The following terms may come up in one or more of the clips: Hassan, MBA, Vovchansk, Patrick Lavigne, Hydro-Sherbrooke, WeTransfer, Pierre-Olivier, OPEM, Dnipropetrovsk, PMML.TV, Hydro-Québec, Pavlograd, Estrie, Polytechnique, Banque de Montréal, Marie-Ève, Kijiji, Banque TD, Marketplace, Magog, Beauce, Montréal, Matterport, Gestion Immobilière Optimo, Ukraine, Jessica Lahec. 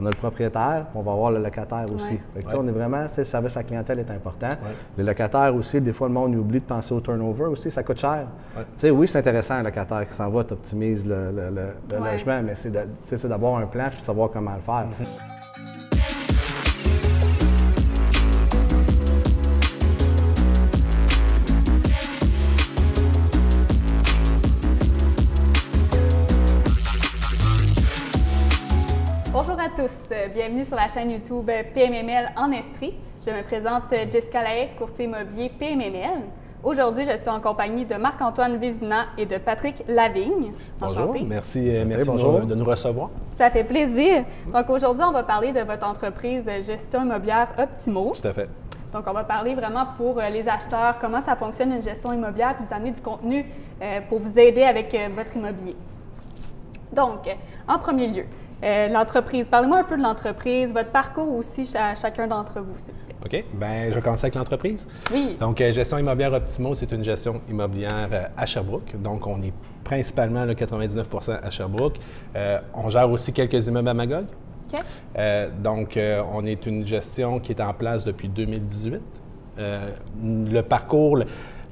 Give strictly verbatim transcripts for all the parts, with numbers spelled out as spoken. On a le propriétaire, on va avoir le locataire aussi. Ouais. Fait que, ouais. On est vraiment, le service à la clientèle est important. Ouais. Les locataires aussi, des fois, le monde oublie de penser au turnover aussi, ça coûte cher. Ouais. Oui, c'est intéressant, un locataire qui s'en va, tu optimises le, le, le, le ouais. logement, mais c'est d'avoir un plan et de savoir comment le faire. Mm-hmm. Bienvenue sur la chaîne YouTube P M M L en Estrie. Je me présente Jessica Lahec, courtier immobilier P M M L. Aujourd'hui, je suis en compagnie de Marc-Antoine Vézina et de Patrick Lavigne. Bonjour, enchanté. Merci, merci bonjour. de nous recevoir. Ça fait plaisir. Donc aujourd'hui, on va parler de votre entreprise Gestion Immobilière Optimo. Tout à fait. Donc on va parler vraiment pour les acheteurs, comment ça fonctionne une gestion immobilière, puis vous amener du contenu pour vous aider avec votre immobilier. Donc, en premier lieu, Euh, l'entreprise. Parlez-moi un peu de l'entreprise, votre parcours aussi à chacun d'entre vous, s'il vous plaît. OK. Bien, je vais commencer avec l'entreprise. Oui. Donc, euh, Gestion Immobilière Optimo, c'est une gestion immobilière euh, à Sherbrooke. Donc, on est principalement le quatre-vingt-dix-neuf pour cent à Sherbrooke. Euh, on gère aussi quelques immeubles à Magog. OK. Euh, donc, euh, on est une gestion qui est en place depuis deux mille dix-huit. Euh, le parcours... Le...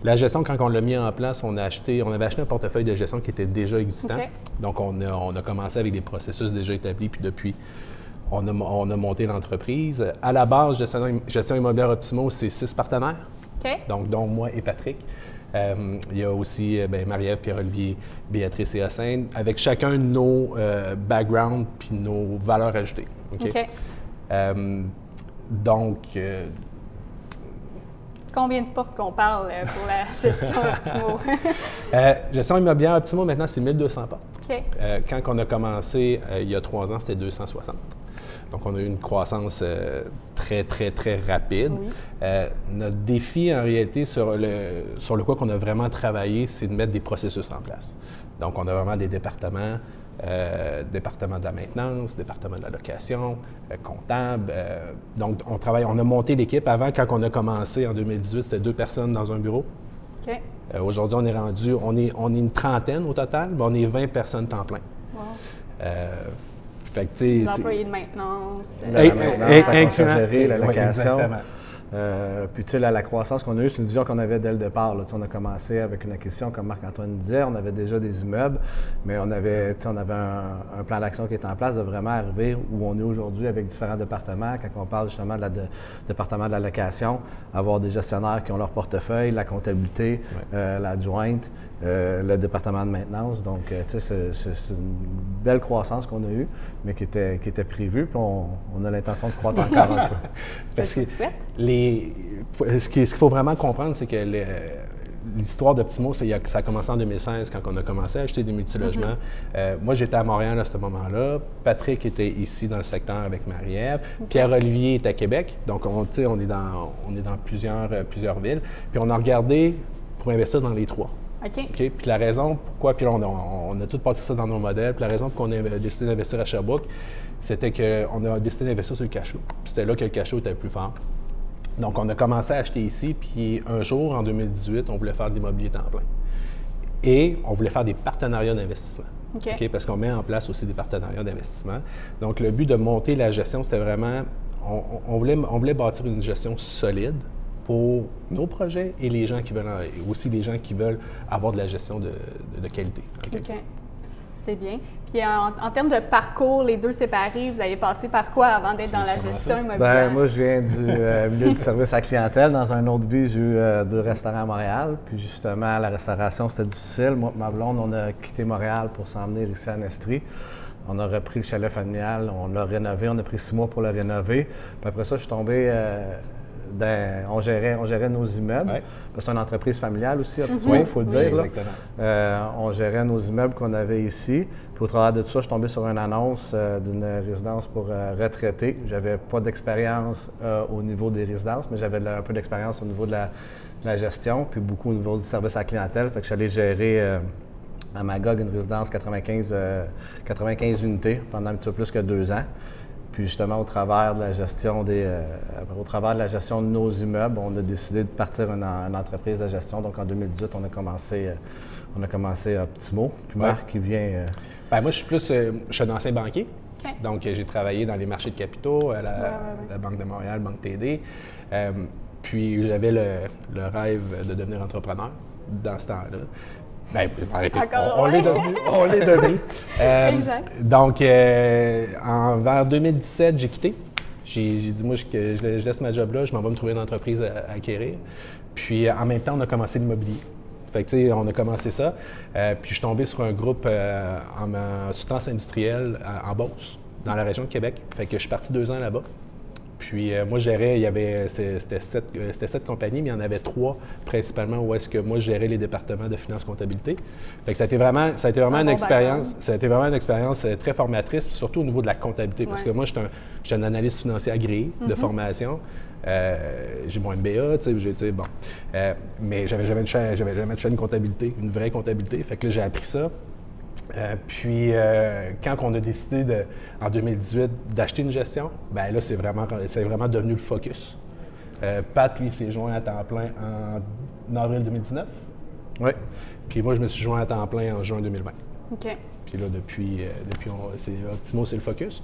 La gestion, quand on l'a mis en place, on a acheté, on avait acheté un portefeuille de gestion qui était déjà existant. Okay. Donc, on a, on a commencé avec des processus déjà établis, puis depuis, on a, on a monté l'entreprise. À la base, Gestion, gestion Immobilière Optimo, c'est six partenaires, okay. donc dont moi et Patrick. Euh, il y a aussi Marie-Ève, Pierre-Olivier, Béatrice et Hassan, avec chacun de nos euh, backgrounds puis nos valeurs ajoutées. Okay? Okay. Euh, donc... Euh, Combien de portes qu'on parle pour la gestion Optimo? euh, gestion immobilière Optimo, maintenant, c'est mille deux cents portes. Okay. Euh, quand on a commencé euh, il y a trois ans, c'était deux cent soixante. Donc, on a eu une croissance euh, très, très, très rapide. Oui. Euh, notre défi, en réalité, sur le, sur le quoi qu'on a vraiment travaillé, c'est de mettre des processus en place. Donc, on a vraiment des départements, euh, département de la maintenance, département de la location, euh, comptable. Euh, donc, on travaille, on a monté l'équipe. Avant, quand on a commencé en deux mille dix-huit, c'était deux personnes dans un bureau. Okay. Euh, aujourd'hui, on est rendu, on est, on est une trentaine au total, mais on est vingt personnes temps plein. Wow. Euh, Fait que, les employés de maintenance, la maintenance, la gérer, la location. Oui, euh, puis, tu sais, la, la croissance qu'on a eue, c'est une vision qu'on avait dès le départ. Là. On a commencé avec une acquisition, comme Marc-Antoine disait, on avait déjà des immeubles, mais on avait, on avait un, un plan d'action qui était en place de vraiment arriver où on est aujourd'hui avec différents départements. Quand on parle justement de la de, département de la location, avoir des gestionnaires qui ont leur portefeuille, la comptabilité, oui. euh, l'adjointe, Euh, le département de maintenance. Donc, euh, tu sais, c'est une belle croissance qu'on a eue, mais qui était, qui était prévue. Puis on, on a l'intention de croître encore un peu. Parce que les, ce qu'il faut vraiment comprendre, c'est que le, l'histoire d'Optimo, ça a commencé en deux mille seize, quand on a commencé à acheter des multilogements. Mm-hmm. euh, moi, j'étais à Montréal à ce moment-là. Patrick était ici dans le secteur avec Marie-Ève. Okay. Pierre-Olivier est à Québec. Donc, on, tu sais, on est dans, on est dans plusieurs, euh, plusieurs villes. Puis on a regardé pour investir dans les trois. Okay. Okay. Puis la raison pourquoi, puis là, on, on, on a tout passé ça dans nos modèles, puis la raison pour qu'on a décidé d'investir à Sherbrooke, c'était qu'on a décidé d'investir sur le cash flow. C'était là que le cash flow était le plus fort. Donc, on a commencé à acheter ici, puis un jour, en deux mille dix-huit, on voulait faire de l'immobilier temps plein. Et on voulait faire des partenariats d'investissement. Okay. Okay? Parce qu'on met en place aussi des partenariats d'investissement. Donc, le but de monter la gestion, c'était vraiment, on, on, voulait, on voulait bâtir une gestion solide pour nos projets et les gens qui veulent en, aussi les gens qui veulent avoir de la gestion de, de, de qualité. OK. Okay. C'est bien. Puis en, en termes de parcours, les deux séparés, vous avez passé par quoi avant d'être dans la gestion immobilière? Bien, moi, je viens du euh, milieu du service à la clientèle. Dans un autre but, j'ai eu euh, deux restaurants à Montréal. Puis justement, la restauration, c'était difficile. Moi et ma blonde, on a quitté Montréal pour s'emmener ici à Estrie. On a repris le chalet familial, on l'a rénové. On a pris six mois pour le rénover. Puis après ça, je suis tombé... Euh, Dans, on, gérait, on gérait nos immeubles, ouais. parce que c'est une entreprise familiale aussi, il oui, faut le oui, dire. Là. Euh, on gérait nos immeubles qu'on avait ici. Puis au travers de tout ça, je suis tombé sur une annonce euh, d'une résidence pour euh, retraités. J'avais pas d'expérience euh, au niveau des résidences, mais j'avais un peu d'expérience au niveau de la, de la gestion, puis beaucoup au niveau du service à la clientèle. Fait que j'allais gérer euh, à Magog une résidence quatre-vingt-quinze unités pendant un petit peu plus que deux ans. Puis justement, au travers de la gestion des, euh, au travers de la gestion de nos immeubles, on a décidé de partir une, une entreprise de gestion. Donc en deux mille dix-huit, on a commencé, euh, on a commencé Optimo. Puis ouais. Marc, qui vient. Euh... Bien, moi, je suis plus, euh, je suis un ancien banquier. Okay. Donc, j'ai travaillé dans les marchés de capitaux, à la, ouais, ouais, ouais. la Banque de Montréal, Banque T D. Euh, puis, j'avais le, le rêve de devenir entrepreneur dans ce temps-là. Bien, arrêtez. On, on l'est devenu. On l'est devenu. euh, exact. Donc, euh, en, vers deux mille dix-sept, j'ai quitté. J'ai dit, moi, je, je laisse ma job là, je m'en vais me trouver une entreprise à, à acquérir. Puis, en même temps, on a commencé l'immobilier. Fait que, tu sais, on a commencé ça. Euh, puis, je suis tombé sur un groupe euh, en, en substance industrielle en, en Beauce, dans la région de Québec. Fait que je suis parti deux ans là-bas. Puis, euh, moi, je gérais, il y avait, c'était sept, sept compagnies, mais il y en avait trois principalement où est-ce que moi, je gérais les départements de finance-comptabilité. Fait que ça a été vraiment, ça a été vraiment une bon expérience, background. Ça a été vraiment une expérience très formatrice, surtout au niveau de la comptabilité, ouais. parce que moi, je suis un, un analyste financier agréé de mm-hmm. formation. Euh, j'ai mon M B A, tu sais, bon. Euh, mais j'avais jamais de chaîne, j'avais jamais de chaîne comptabilité, une vraie comptabilité. Fait que là, j'ai appris ça. Euh, puis, euh, quand on a décidé, de, en deux mille dix-huit, d'acheter une gestion, bien là, c'est vraiment, c'est vraiment devenu le focus. Euh, Pat, lui, s'est joint à temps plein en avril deux mille dix-neuf. Oui. Puis moi, je me suis joint à temps plein en juin deux mille vingt. OK. Puis là, depuis, euh, depuis on, c'est, Optimo, c'est le focus.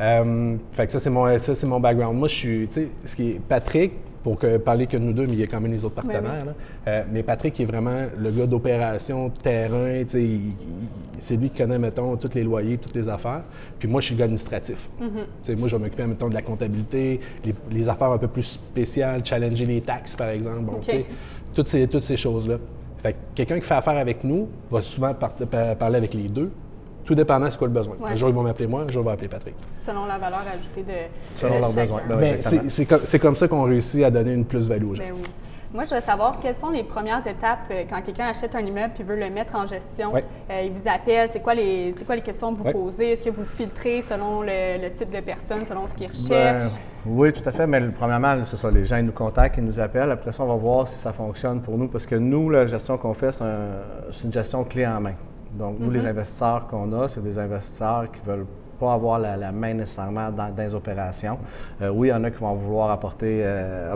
Euh, fait que ça, c'est mon, ça, c'est mon background. Moi, je suis, tu sais, ce qui est Patrick, pour que, parler que nous deux, mais il y a quand même les autres partenaires. Oui, oui. Là. Euh, mais Patrick est vraiment le gars d'opération, terrain, c'est lui qui connaît, mettons, tous les loyers, toutes les affaires. Puis moi, je suis le gars administratif. Mm-hmm. Moi, je vais m'occuper, mettons, de la comptabilité, les, les affaires un peu plus spéciales, challenger les taxes, par exemple, bon, okay. toutes ces, toutes ces choses-là. Fait que quelqu'un qui fait affaire avec nous va souvent par par parler avec les deux. Tout dépendant, c'est quoi le besoin. Ouais. Un jour, ils vont m'appeler moi, un jour, ils vont appeler Patrick. Selon la valeur ajoutée de Selon de leur chacun. besoin. Ben oui, c'est comme, comme ça qu'on réussit à donner une plus-value aux gens. Ben oui. Moi, je veux savoir quelles sont les premières étapes quand quelqu'un achète un immeuble et veut le mettre en gestion. Ouais. Euh, il vous appelle, c'est quoi, quoi les questions que vous ouais. posez? Est-ce que vous filtrez selon le, le type de personne, selon ce qu'ils recherchent? Ben, oui, tout à fait. Mais le, premièrement, c'est ça, les gens ils nous contactent, ils nous appellent. Après ça, on va voir si ça fonctionne pour nous. Parce que nous, la gestion qu'on fait, c'est un, une gestion clé en main. Donc, nous, mm-hmm. les investisseurs qu'on a, c'est des investisseurs qui ne veulent pas avoir la, la main nécessairement dans, dans les opérations. Euh, oui, il y en a qui vont vouloir apporter, euh,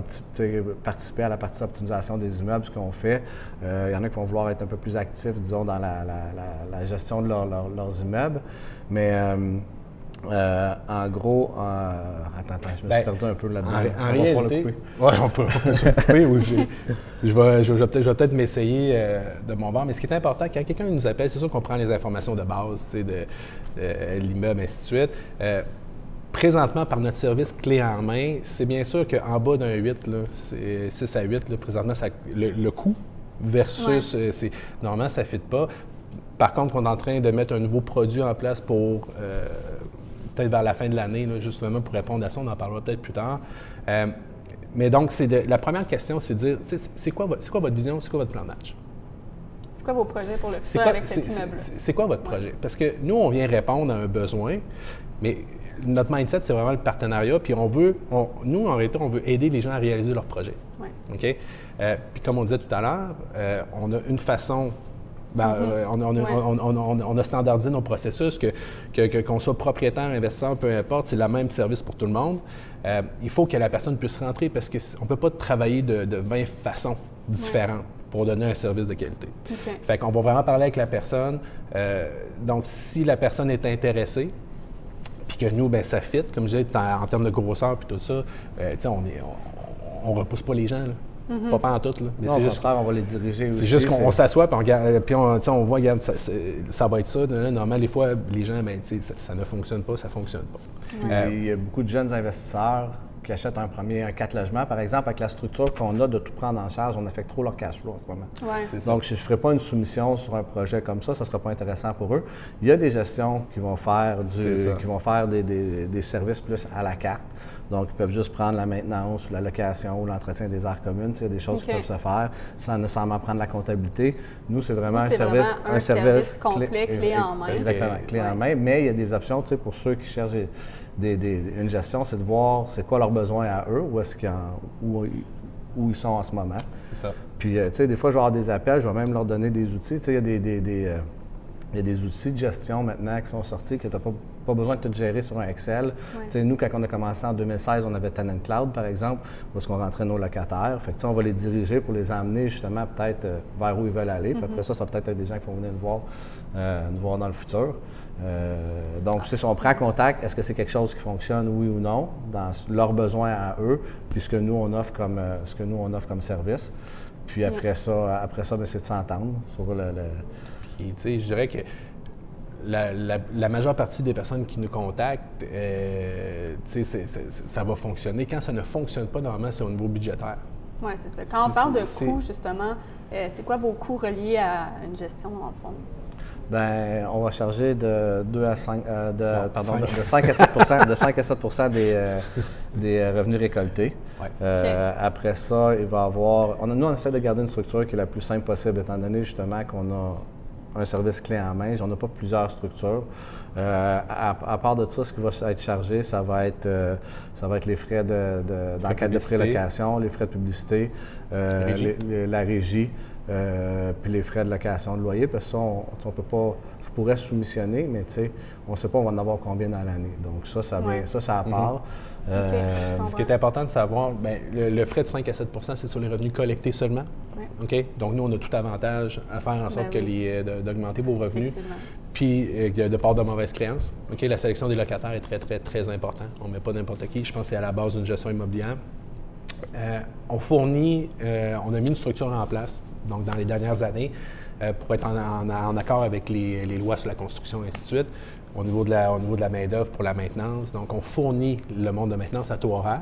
participer à la partie optimisation des immeubles, ce qu'on fait. Euh, il y en a qui vont vouloir être un peu plus actifs, disons, dans la, la, la, la gestion de leur, leur, leurs immeubles. Mais euh, euh, en gros, euh, attends, attends, je me Bien, suis perdu un peu là-dedans. En, en réalité, ouais, on peut, on peut se couper. Ou je vais, je, je vais peut-être peut m'essayer euh, de mon bord, mais ce qui est important, quand quelqu'un nous appelle, c'est sûr qu'on prend les informations de base, de, de l'immeuble, ainsi de suite. Euh, présentement, par notre service clé en main, c'est bien sûr qu'en bas d'un huit, là, six à huit, là, présentement, ça, le, le coût versus, ouais. c'est normalement, ça ne fit pas. Par contre, on est en train de mettre un nouveau produit en place pour... Euh, peut-être vers la fin de l'année, justement, pour répondre à ça, on en parlera peut-être plus tard. Euh, mais donc, c'est de, la première question, c'est de dire, c'est quoi, quoi votre vision, c'est quoi votre plan de match? C'est quoi vos projets pour le futur quoi, avec cet immeuble? C'est quoi votre ouais. projet? Parce que nous, on vient répondre à un besoin, mais notre mindset, c'est vraiment le partenariat, puis on veut, on, nous, en réalité, on veut aider les gens à réaliser leur projet. Ouais. OK? Euh, puis comme on disait tout à l'heure, euh, on a une façon... Bien, mm-hmm. euh, on, on, ouais. on, on, on, on a standardisé nos processus, que, que, que, qu'on soit propriétaire, investisseur, peu importe, c'est le même service pour tout le monde. Euh, il faut que la personne puisse rentrer parce qu'on ne peut pas travailler de, de vingt façons différentes ouais. pour donner un service de qualité. Okay. Fait qu'on va vraiment parler avec la personne. Euh, donc, si la personne est intéressée, puis que nous, bien, ça fit, comme je disais, en, en termes de grosseur puis tout ça, euh, tu sais, on est, on, on repousse pas les gens, là. Mm-hmm. Pas pas en tout, là. Mais c'est juste qu'on va les diriger aussi. C'est juste qu'on s'assoit, puis on, regarde, puis on, on voit, regarde, ça, ça va être ça. Normalement, des fois, les gens, ben, ça, ça ne fonctionne pas, ça ne fonctionne pas. Mm-hmm. euh, Il y a beaucoup de jeunes investisseurs qui achètent un premier, un quatre logements, par exemple, avec la structure qu'on a de tout prendre en charge, on affecte trop leur cash flow en ce moment. Ouais. Donc, je ne ferai pas une soumission sur un projet comme ça, ça ne sera pas intéressant pour eux. Il y a des gestions qui vont faire, du, qui vont faire des, des, des services plus à la carte. Donc, ils peuvent juste prendre la maintenance, ou la location ou l'entretien des aires communes. Il y a des choses okay. qui peuvent se faire sans nécessairement prendre la comptabilité. Nous, c'est vraiment un service, vraiment un un service complet, clé, clé en main. Exactement, okay. clé ouais. en main. Mais il y a des options pour ceux qui cherchent des, des, une gestion, c'est de voir c'est quoi leurs besoins à eux, où, est-ce qu'ils en, où, où ils sont en ce moment. C'est ça. Puis, tu sais, des fois, je vais avoir des appels, je vais même leur donner des outils. Tu sais, il y a des, des, des, euh, il y a des outils de gestion maintenant qui sont sortis que tu n'as pas pas besoin de tout gérer sur un Excel. Ouais. Nous, quand on a commencé en deux mille seize, on avait Tenant Cloud, par exemple, où est-ce qu'on rentrait nos locataires. Fait que, on va les diriger pour les emmener justement peut-être euh, vers où ils veulent aller. Mm-hmm. Puis après ça, ça va peut-être être des gens qui vont venir nous voir, euh, nous voir dans le futur. Euh, donc, ah. si on prend contact, est-ce que c'est quelque chose qui fonctionne, oui ou non, dans leurs besoins à eux, puis ce que nous, on offre comme, euh, ce que nous, on offre comme service. Puis après ça, après ça c'est de s'entendre sur le… le... Okay, je dirais que la, la, la majeure partie des personnes qui nous contactent, euh, c'est, c'est, ça va fonctionner. Quand ça ne fonctionne pas, normalement, c'est au niveau budgétaire. Oui, c'est ça. Quand on parle de coûts, justement, euh, c'est quoi vos coûts reliés à une gestion, en fond? Bien, on va charger de deux à cinq, euh, de, non, pardon, cinq. De, de cinq à sept pour cent des, euh, des revenus récoltés. Ouais. Euh, okay. Après ça, il va y avoir… On a, nous, on essaie de garder une structure qui est la plus simple possible, étant donné justement qu'on a un service clé en main. On n'a pas plusieurs structures. Euh, à, à part de ça, ce qui va être chargé, ça va être, euh, ça va être les frais de, de, dans le cadre de prélocation, les frais de publicité, euh, la régie. Les, les, la régie. Euh, puis les frais de location de loyer, parce que ça, on, on peut pas… Je pourrais soumissionner, mais tu sais, on ne sait pas on va en avoir combien dans l'année. Donc ça, ça, ouais. ça, ça à part. Mm-hmm. euh, okay, ce qui est important de savoir, bien, le, le frais de cinq à sept pour cent, c'est sur les revenus collectés seulement. Ouais. Okay? Donc nous, on a tout avantage à faire en sorte ben oui. d'augmenter vos revenus. Puis euh, de part de mauvaise créance. Okay? La sélection des locataires est très, très, très importante. On ne met pas n'importe qui. Je pense que c'est à la base d'une gestion immobilière. Euh, on fournit, euh, on a mis une structure en place, donc dans les dernières années, euh, pour être en, en, en accord avec les, les lois sur la construction et ainsi de suite, au niveau de la, au niveau de la main-d'œuvre pour la maintenance. Donc, on fournit le monde de maintenance à taux horaire.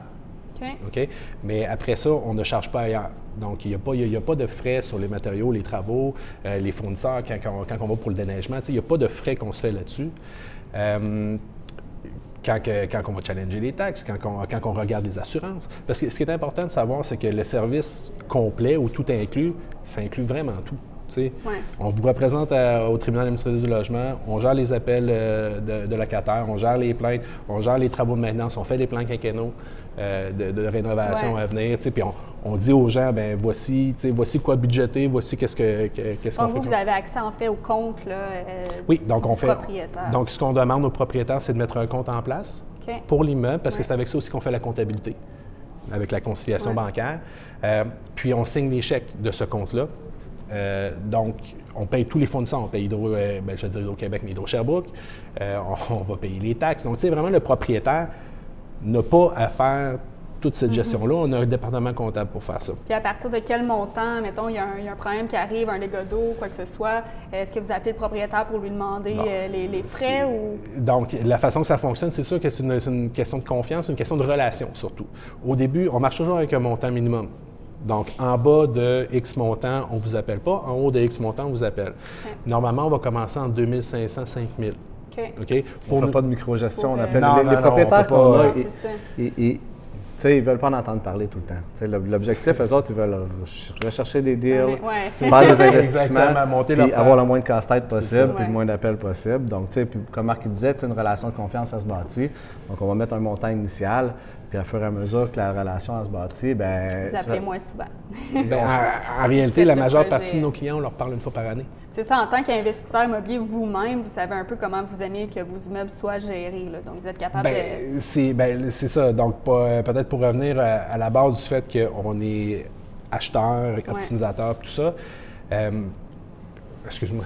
Okay. Okay? Mais après ça, on ne charge pas ailleurs. Donc, il n'y a, pas, il y a pas de frais sur les matériaux, les travaux, euh, les fournisseurs, quand, quand, quand on va pour le déneigement. Il n'y a pas de frais qu'on se fait là-dessus. Euh, Quand, quand on va challenger les taxes, quand on, quand on regarde les assurances. Parce que ce qui est important de savoir, c'est que le service complet ou tout inclus, ça inclut vraiment tout. Ouais. On vous représente à, au tribunal administratif du logement, on gère les appels euh, de, de locataires, on gère les plaintes, on gère les travaux de maintenance, on fait les plans quinquennaux euh, de, de rénovation ouais. à venir. Puis on, on dit aux gens, ben voici, voici quoi budgéter, voici qu'est-ce qu'on qu qu fait. Vous, vous avez accès en fait au compte là, euh, oui, donc on fait, propriétaire. Donc ce qu'on demande aux propriétaires, c'est de mettre un compte en place okay. pour l'immeuble, parce ouais. que c'est avec ça aussi qu'on fait la comptabilité, avec la conciliation ouais. bancaire. Euh, puis on signe les chèques de ce compte-là. Euh, donc, on paye tous les fournisseurs. On paye Hydro, euh, ben, je dirais Hydro-Québec, mais Hydro-Sherbrooke. Euh, on, on va payer les taxes. Donc, tu sais, vraiment, le propriétaire n'a pas à faire toute cette mm-hmm. gestion-là. On a un département comptable pour faire ça. Puis, à partir de quel montant, mettons, il y a un, il y a un problème qui arrive, un dégât d'eau, quoi que ce soit, est-ce que vous appelez le propriétaire pour lui demander euh, les, les frais ou… Donc, la façon que ça fonctionne, c'est sûr que c'est une, une question de confiance, une question de relation surtout. Au début, on marche toujours avec un montant minimum. Donc, en bas de X montant, on ne vous appelle pas. En haut de X montant, on vous appelle. Okay. Normalement, on va commencer en deux mille cinq cents, cinq mille. OK. okay? Pour on ne fait pas de micro-gestion. On appelle non, les, non, les propriétaires qu'on a. Ils ne veulent pas en entendre parler tout le temps. L'objectif, eux autres, ils veulent rechercher des deals, ouais. faire des investissements, monter puis avoir le moins de casse-tête possible, puis ouais. le moins d'appels possible. Donc, puis, comme Marc disait, une relation de confiance, ça se bâtit. Donc, on va mettre un montant initial. Puis, à fur et à mesure que la relation se bâtit, bien… Vous appelez moins souvent. Bien, en, en réalité, la majeure projet. partie de nos clients, on leur parle une fois par année. C'est ça. En tant qu'investisseur immobilier, vous-même, vous savez un peu comment vous aimez que vos immeubles soient gérés. Là. Donc, vous êtes capable bien, de… C'est ça. Donc, peut-être pour revenir à, à la base du fait qu'on est acheteur, optimisateur, ouais. tout ça. Euh, Excuse-moi,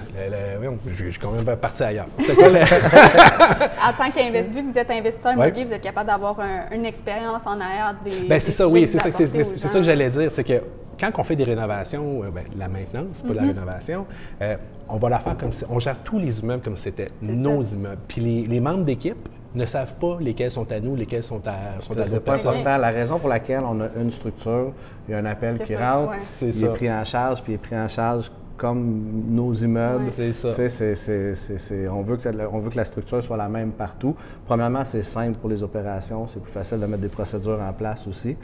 je suis quand même parti ailleurs. Quoi, le... en tant qu'investisseur, vu que vous êtes investisseur immobilier, ouais. vous êtes capable d'avoir un, une expérience en arrière des. Bien, c'est ça, oui, c'est ça, ça que j'allais dire. C'est que quand on fait des rénovations, euh, bien, la maintenance, pas mm-hmm. de la rénovation, euh, on va la faire comme si. On gère tous les immeubles comme si c'était nos ça. immeubles. Puis les, les membres d'équipe ne savent pas lesquels sont à nous, lesquels sont à sont à C'est pas important. La raison pour laquelle on a une structure, il y a un appel qui ça, rentre, ouais. il ça. est pris en charge, puis il est pris en charge. Comme nos immeubles. Oui. C'est ça. C'est, c'est, c'est, on, veut que ça, on veut que la structure soit la même partout. Premièrement, c'est simple pour les opérations. C'est plus facile de mettre des procédures en place aussi.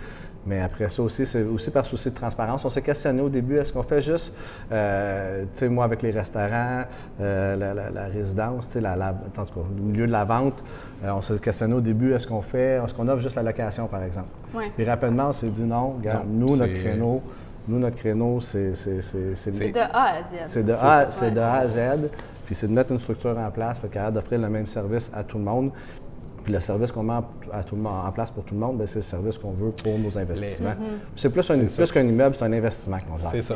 Mais après ça aussi, c'est aussi par souci de transparence. On s'est questionné au début, est-ce qu'on fait juste, euh, tu sais, moi, avec les restaurants, euh, la, la, la résidence, tu sais, la, la, en tout cas, le milieu de la vente, euh, on s'est questionné au début, est-ce qu'on fait, est-ce qu'on offre juste la location, par exemple? Oui. Puis rapidement, on s'est dit non, regarde, non, nous, notre créneau, Nous, notre créneau, c'est… C'est de A à Z. C'est de, de A à Z. Puis c'est de mettre une structure en place pour être capable d'offrir le même service à tout le monde. Puis le service qu'on met à tout le monde, en place pour tout le monde, c'est le service qu'on veut pour nos investissements. Mm-hmm. C'est plus, plus qu'un immeuble, c'est un investissement qu'on gère. C'est ça.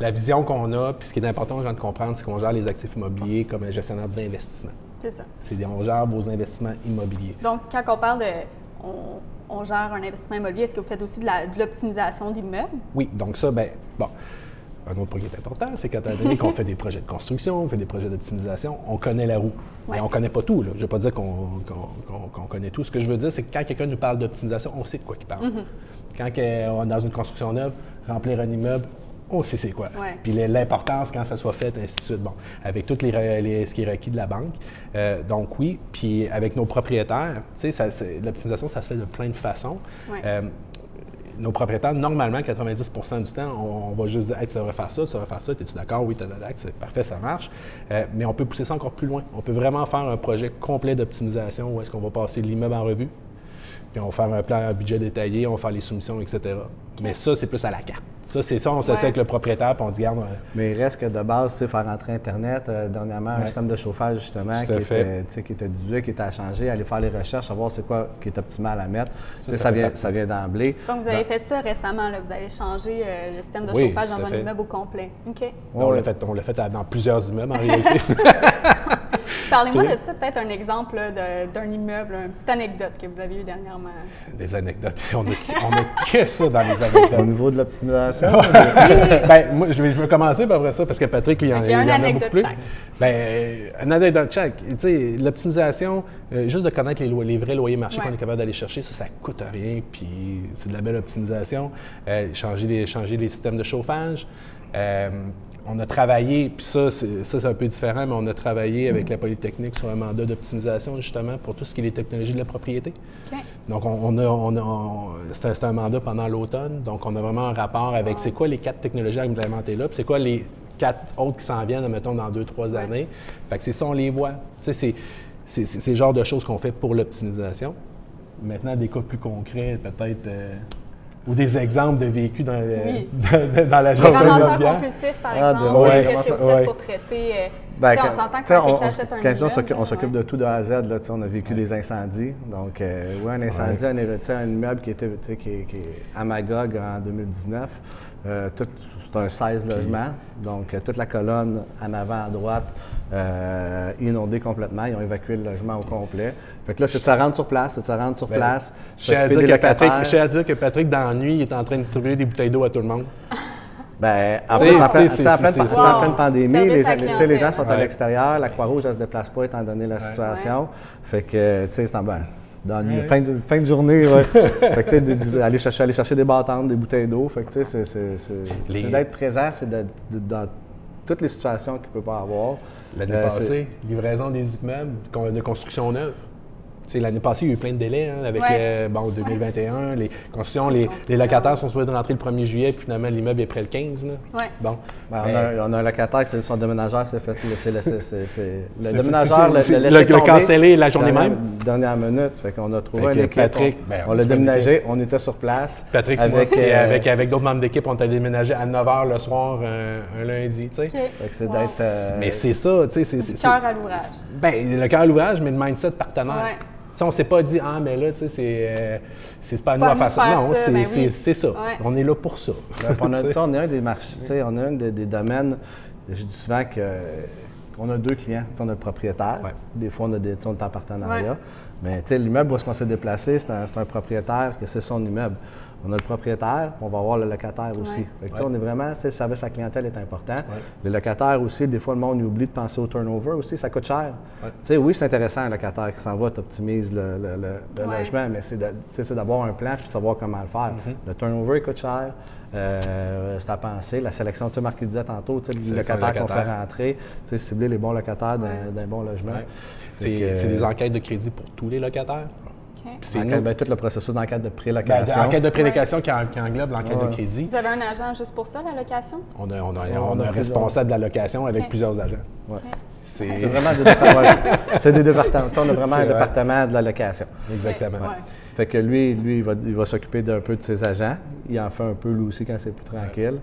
La vision qu'on a, puis ce qui est important aux gens de comprendre, c'est qu'on gère les actifs immobiliers comme un gestionnaire d'investissement. C'est ça. On gère vos investissements immobiliers. Donc, quand on parle de… On... on gère un investissement immobilier. Est-ce que vous faites aussi de l'optimisation d'immeubles? Oui, donc ça, bien, bon, un autre point qui est important, c'est qu'à donné qu'on fait des projets de construction, on fait des projets d'optimisation, on connaît la roue. Ouais. Mais on ne connaît pas tout, là. Je ne veux pas dire qu'on qu'on, qu'on, qu'on connaît tout. Ce que je veux dire, c'est que quand quelqu'un nous parle d'optimisation, on sait de quoi qu'il parle. Mm-hmm. Quand on est dans une construction neuve, remplir un immeuble, on sait c'est quoi. Ouais. Puis l'importance quand ça soit fait, ainsi de suite. Bon, avec tout les, les, ce qui est requis de la banque. Euh, donc oui, puis avec nos propriétaires, tu sais, l'optimisation, ça se fait de plein de façons. Ouais. Euh, nos propriétaires, normalement, quatre-vingt-dix pour cent du temps, on, on va juste dire hey, « tu devrais faire ça, tu devrais faire ça, es-tu d'accord? Oui, t'as d'accord, c'est parfait, ça marche. Euh, » Mais on peut pousser ça encore plus loin. On peut vraiment faire un projet complet d'optimisation où est-ce qu'on va passer l'immeuble en revue, puis on va faire un plan, un budget détaillé, on va faire les soumissions, et cetera. Mais ça, c'est plus à la carte. Ça, c'est ça, on s'assied ouais. avec le propriétaire puis on dit, garde. Euh... Mais il reste que de base, c'est faire entrer Internet. Euh, dernièrement, ouais. un système de chauffage, justement, qui était, qui était dilué, qui était à changer, aller faire les recherches, savoir c'est quoi qui est optimal à mettre. Ça, ça, ça vient, ça vient d'emblée. Donc, vous avez dans... fait ça récemment, là. Vous avez changé euh, le système de oui, chauffage dans un fait. immeuble au complet. OK. Ouais, on ouais. l'a fait, on l'a fait dans plusieurs immeubles, en réalité. Parlez-moi de ça, peut-être un exemple d'un immeuble, une petite anecdote que vous avez eue dernièrement. Des anecdotes. On n'a que ça dans les anecdotes. Au niveau de l'optimisation. Bien, moi, je vais, je vais commencer par après ça, parce que Patrick, lui, okay, il y en a beaucoup plus. Bien, une anecdote chaque. Tu sais, l'optimisation, euh, juste de connaître les, lo les vrais loyers marchés ouais. qu'on est capable d'aller chercher, ça, ça ne coûte rien, puis c'est de la belle optimisation. Euh, changer, les, changer les systèmes de chauffage. Euh, On a travaillé, puis ça, c'est un peu différent, mais on a travaillé avec la Polytechnique sur un mandat d'optimisation, justement, pour tout ce qui est les technologies de la propriété. Okay. Donc, on a, on a, on, c'est un mandat pendant l'automne, donc on a vraiment un rapport avec oh. c'est quoi les quatre technologies à implémenter là, puis c'est quoi les quatre autres qui s'en viennent, mettons, dans deux, trois ouais. années. Fait que c'est ça, on les voit. Tu sais, c'est le genre de choses qu'on fait pour l'optimisation. Maintenant, des cas plus concrets, peut-être… Euh, ou des exemples de vécu dans, oui. dans, dans la gestion immobilière. Revendeur compulsif, par exemple. Ah, ouais. Qu'est-ce que vous faites ouais. pour traiter? Bien, quand, on s'entend que quelqu'un achète un immeuble. On s'occupe ouais. de tout de A à Z. Là, on a vécu ouais. des incendies. Donc, euh, oui, un incendie, ouais. un, un immeuble qui était qui, qui est à Magog en deux mille dix-neuf. Euh, C'est un seize Puis, logements. Donc, toute la colonne en avant à droite. Euh, inondé complètement, ils ont évacué le logement au complet. Fait que là, c'est de se rendre sur place, c'est de se rendre sur place. Je tiens à dire que Patrick, je tiens à dire que Patrick, dans la nuit, il est en train de distribuer des bouteilles d'eau à tout le monde. Bien, en plus, en pleine pandémie, les gens, les gens sont ouais. à l'extérieur, la Croix-Rouge, elle ne se déplace pas étant donné la situation. Ouais. Fait que, tu sais, c'est en bas. Dans une oui. fin, de, fin de journée, oui. Fait que, tu sais, aller chercher, aller chercher des battantes, des bouteilles d'eau. Fait que, tu sais, c'est d'être présent, c'est de, de, de, de toutes les situations qu'il peut pas avoir. L'année euh, passée, livraison des immeubles de construction neuve. L'année passée, il y a eu plein de délais hein, avec ouais. le, bon, deux mille vingt et un. Les constructions, les, construction. les locataires sont supposés de rentrer le premier juillet, puis finalement, l'immeuble est prêt le quinze. Là. Ouais. Bon. Bien, on, a, on a un locataire qui, c'est son déménageur, c'est fait. C'est le, le déménageur le, le, le, le cancellé la journée dernière, même. Dernière minute. Fait qu'on a trouvé un équipe. On, on l'a déménagé, on était sur place. Patrick, avec, euh, avec, avec d'autres membres d'équipe, on t'a déménagé à neuf heures le soir, euh, un lundi. Tu sais. Okay. Fait que c'est wow. d'être, euh, mais c'est ça. Le cœur à l'ouvrage. Bien, le cœur à l'ouvrage, mais le mindset partenaire. On ne s'est pas dit « Ah, mais là, tu sais, c'est, c'est pas à nous à faire ça. » Non, c'est, ben oui. c'est ça. Ouais. On est là pour ça. Là, on, a, on est un des marchés, tu sais, on est un des, des domaines, je dis souvent qu'on a deux clients. Tu sais, on a le propriétaire, ouais. des fois on a des on est en partenariat. Ouais. Mais tu sais, l'immeuble où est-ce qu'on s'est déplacé, c'est un, un propriétaire que c'est son immeuble. On a le propriétaire, on va avoir le locataire aussi. Ouais. Fait que, ouais. on est vraiment, le service à la clientèle est important. Ouais. Les locataires aussi, des fois, le monde oublie de penser au turnover aussi, ça coûte cher. Ouais. Oui, c'est intéressant, un locataire qui s'en va, tu optimises le, le, le, le ouais. logement, mais c'est d'avoir un plan et de savoir comment le faire. Mm-hmm. Le turnover, il coûte cher. Euh, c'est à penser. La sélection, tu sais, Marc disait tantôt, les locataires qu'on fait rentrer, cibler les bons locataires ouais. d'un bon logement. Ouais. C'est euh, des enquêtes de crédit pour tous les locataires. Okay. C'est ben, tout le processus d'enquête de prélocation. Ben, enquête de prélocation ouais. qui, en, qui englobe l'enquête ouais. de crédit. Vous avez un agent juste pour ça, la location? On a, on a, on a, on a un responsable de la location avec okay. plusieurs agents. Ouais. Okay. C'est vraiment des départements. C'est des départements. On a vraiment un vrai. département de la location. Exactement. Ouais. Ouais. Fait que lui, lui il va, il va s'occuper d'un peu de ses agents. Il en fait un peu, lui aussi, quand c'est plus tranquille.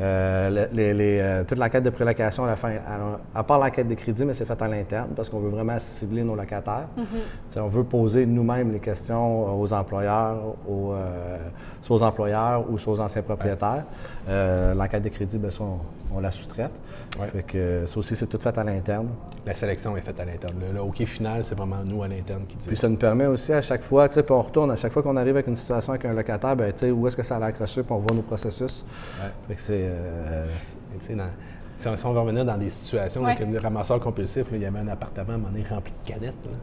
Euh, les, les, euh, toute l'enquête de prélocation, à la fin, à, à part l'enquête de crédit, mais c'est fait à l'interne parce qu'on veut vraiment cibler nos locataires. Mm-hmm. On veut poser nous-mêmes les questions aux employeurs, aux, euh, soit aux employeurs ou soit aux anciens propriétaires. Ouais. Euh, l'enquête de crédit, bien, ça, on, on la sous-traite. Ouais. Fait que, ça aussi, c'est tout fait à l'interne. La sélection est faite à l'interne. Le, le OK final, c'est vraiment nous à l'interne qui dit. Puis ça nous permet aussi à chaque fois, tu sais, puis on retourne, à chaque fois qu'on arrive avec une situation avec un locataire, bien, tu sais, où est-ce que ça a accroché, puis on voit nos processus. Ouais. Fait que c'est Euh, dans, si, on, si on veut revenir dans des situations ouais. comme le ramasseur compulsif, là, il y avait un appartement à un moment donné rempli de canettes. Là.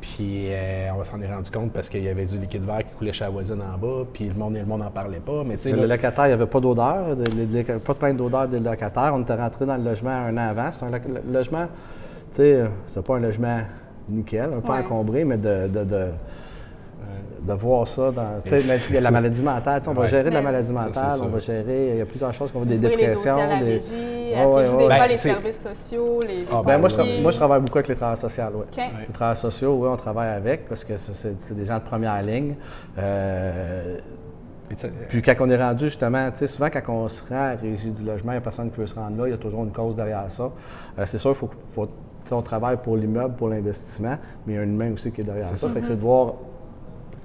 Puis euh, on s'en est rendu compte parce qu'il y avait du liquide vert qui coulait chez la voisine en bas, puis le monde et le monde n'en parlait pas. Mais là, le locataire, il n'y avait pas d'odeur, pas de plainte d'odeur des locataires. On était rentré dans le logement un an avant. C'est un lo logement, tu sais, c'est pas un logement nickel, un peu ouais. encombré, mais de, de, de de voir ça dans. Tu sais, la maladie mentale, on ouais. va gérer de la maladie mentale, ça, on va gérer. Il y a plusieurs choses qu'on va des dépressions. Les à la des... Régie, oh, ouais, ouais, des ben, fois les services sociaux, les. Ah, les ben, moi, je moi, je travaille beaucoup avec les travailleurs sociaux. Ouais. Okay. Les travailleurs sociaux, oui, on travaille avec parce que c'est des gens de première ligne. Euh, Puis quand on est rendu, justement, tu sais, souvent quand on se rend à la régie du logement, il n'y a personne qui veut se rendre là, il y a toujours une cause derrière ça. Euh, c'est sûr, il faut. faut on travaille pour l'immeuble, pour l'investissement, mais il y a un humain aussi qui est derrière ça. ça. Fait que c'est de voir